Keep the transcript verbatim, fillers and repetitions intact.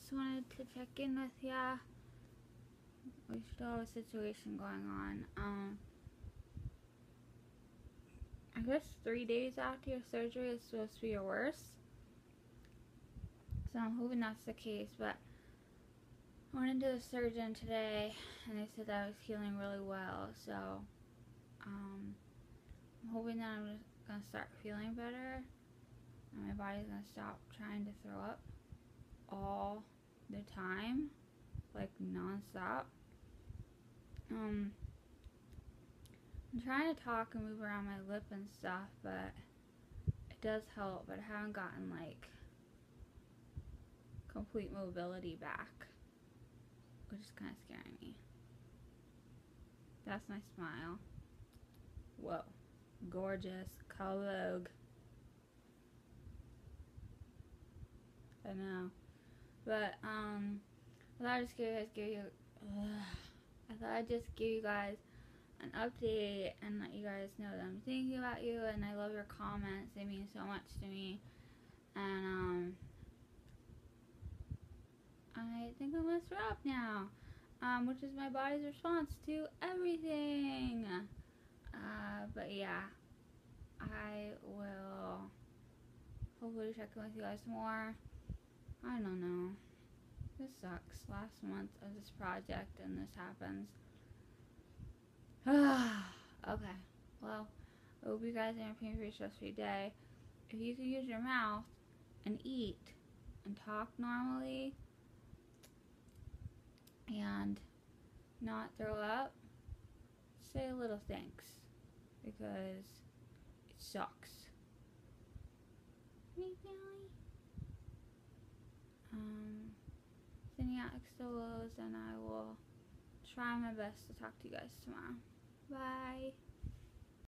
just wanted to check in with ya. We still have a situation going on. Um, I guess three days after your surgery is supposed to be your worst. So I'm hoping that's the case, but I went into the surgeon today and they said that I was healing really well. So um, I'm hoping that I'm just gonna start feeling better and my body's gonna stop trying to throw up all the time, like non-stop. Um, I'm trying to talk and move around my lip and stuff, but it does help, but I haven't gotten like complete mobility back, which is kind of scaring me. That's my smile. Whoa, gorgeous, call Vogue. I know, but um, I thought I'd just give you guys, give you, ugh, I thought I'd just give you guys an update and let you guys know that I'm thinking about you, and I love your comments. They mean so much to me, and um, I think I'm gonna throw up now, um, which is my body's response to everything. Uh, but yeah, I will hopefully check in with you guys more. I don't know. This sucks. Last month of this project and this happens. Okay. Well, I hope you guys are in pain for your stress-free day. If you can use your mouth and eat and talk normally and not throw up, say a little thanks, because it sucks. Me, Nelly. Um, sending out extra lows, and I will try my best to talk to you guys tomorrow. Bye.